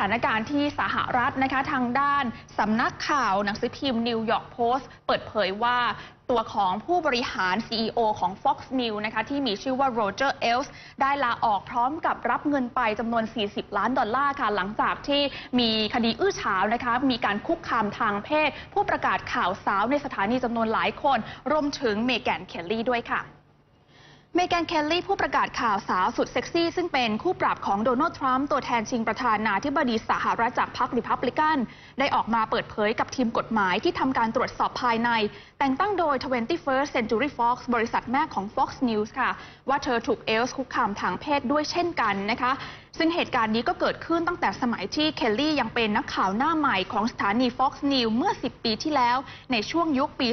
สถานการณ์ที่สหรัฐนะคะทางด้านสำนักข่าวหนังสือพิมพ์นิวยอร์กโพสต์เปิดเผยว่าตัวของผู้บริหาร CEO ของ Fox News นะคะที่มีชื่อว่าโรเจอร์ เอลส์ได้ลาออกพร้อมกับรับเงินไปจำนวน$40 ล้านค่ะหลังจากที่มีคดีอื้อฉาวนะคะมีการคุกคามทางเพศผู้ประกาศข่าวสาวในสถานีจำนวนหลายคนรวมถึงเมแกน เคลลี่ด้วยค่ะเมแกน เคลลี่ผู้ประกาศข่าวสาวสุดเซ็กซี่ซึ่งเป็นคู่ปรับของโดนัลด์ ทรัมป์ตัวแทนชิงประธานาธิบดีสหรัฐจากพรรครีพับลิกันได้ออกมาเปิดเผยกับทีมกฎหมายที่ทำการตรวจสอบภายในแต่งตั้งโดย 21st Century Fox บริษัทแม่ของ Fox News ค่ะว่าเธอถูกเอลส์คุกคามทางเพศด้วยเช่นกันนะคะซึ่งเหตุการณ์นี้ก็เกิดขึ้นตั้งแต่สมัยที่เคลลี่ยังเป็นนักข่าวหน้าใหม่ของสถานี Fox News เมื่อ10 ปีที่แล้วในช่วงยุคปี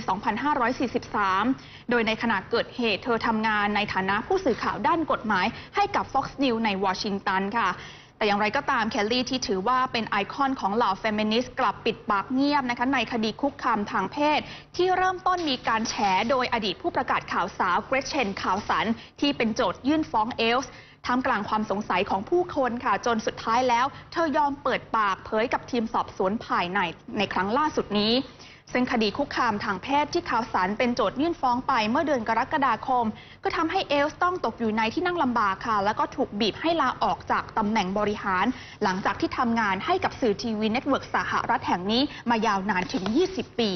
2543 โดยในขณะเกิดเหตุเธอทำงานในฐานะผู้สื่อข่าวด้านกฎหมายให้กับ Fox News ในวอชิงตันค่ะแต่อย่างไรก็ตามเคลลี่ที่ถือว่าเป็นไอคอนของเหล่าเฟมินิสต์กลับปิดปากเงียบนะคะในคดีคุกคามทางเพศที่เริ่มต้นมีการแฉโดยอดีตผู้ประกาศข่าวสาวเกรเชน คาลสันที่เป็นโจทยื่นฟ้องเอลส์ท่ามกลางความสงสัยของผู้คนค่ะจนสุดท้ายแล้วเธอยอมเปิดปากเผยกับทีมสอบสวนภายในครั้งล่าสุดนี้ซึ่งคดีคุกคามทางเพศที่คาลสันเป็นโจทยื่นฟ้องไปเมื่อเดือนกรกฎาคมก็ทำให้เอลส์ต้องตกอยู่ในที่นั่งลำบากค่ะแล้วก็ถูกบีบให้ลาออกจากตำแหน่งบริหารหลังจากที่ทำงานให้กับสื่อทีวีเน็ตเวิร์กสหรัฐแห่งนี้มายาวนานถึง 20 ปี